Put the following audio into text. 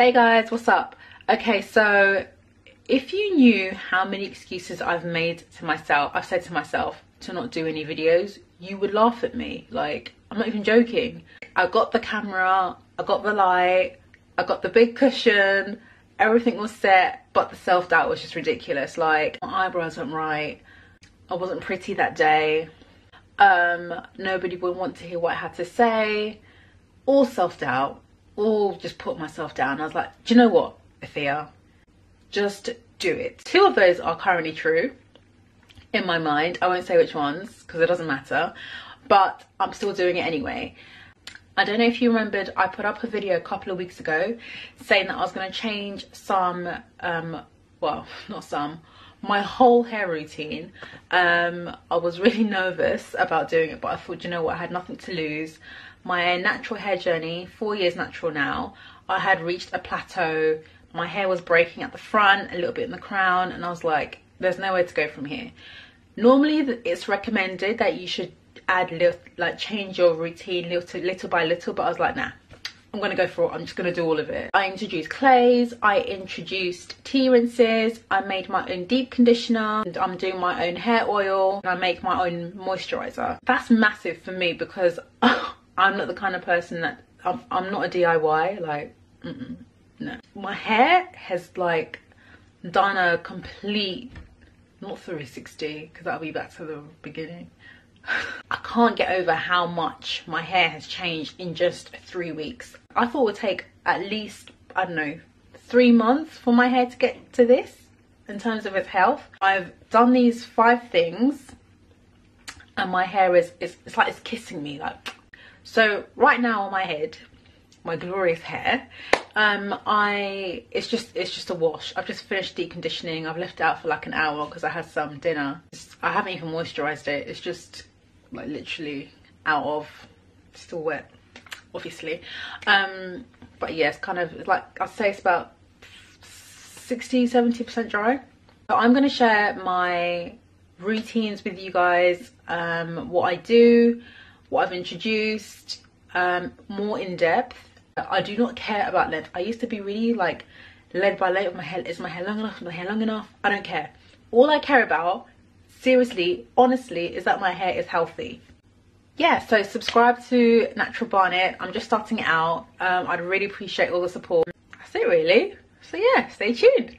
Hey guys, what's up? Okay, so if you knew how many excuses I've made to myself, I've said to myself to not do any videos, you would laugh at me. Like, I'm not even joking. I got the camera, I got the light, I got the big cushion, everything was set, but the self-doubt was just ridiculous. Like, my eyebrows weren't right, I wasn't pretty that day, nobody would want to hear what I had to say, all self-doubt. All just put myself down. I was like, do you know what, Ethea? Just do it. Two of those are currently true in my mind. I won't say which ones because it doesn't matter, but I'm still doing it anyway. I don't know if you remembered, I put up a video a couple of weeks ago saying that I was going to change some, well, not some, my whole hair routine. I was really nervous about doing it, but I thought, you know what, I had nothing to lose. My natural hair journey, 4 years natural now, I had reached a plateau. My hair was breaking at the front, a little bit in the crown, and I was like, there's nowhere to go from here. Normally it's recommended that you should add little, like, change your routine little by little, but I was like, nah, I'm gonna go for it. I'm just gonna do all of it. I introduced clays, I introduced tea rinses, I made my own deep conditioner, and I'm doing my own hair oil, and I make my own moisturizer. That's massive for me because I'm not the kind of person that, I'm not a DIY, like, no. My hair has, like, done a complete, not 360, because that'll be back to the beginning. I can't get over how much my hair has changed in just 3 weeks. I thought it would take at least, I don't know, 3 months for my hair to get to this, in terms of its health. I've done these 5 things, and my hair is, it's like it's kissing me, like. So right now on my head, my glorious hair, it's just a wash. I've just finished deep conditioning. I've left it out for like an hour because I had some dinner. I haven't even moisturized it. It's just like literally out of, still wet, obviously. But yeah, it's kind of, it's like, I'd say it's about 60–70% dry. So I'm gonna share my routines with you guys, what I do, what I've introduced, more in depth. I do not care about length. I used to be really like led by length. My hair, is my hair long enough? Is my hair long enough? I don't care. All I care about, seriously, honestly, is that my hair is healthy. Yeah, so subscribe to Natural Barnet. I'm just starting out. I'd really appreciate all the support. That's it really. So yeah, stay tuned.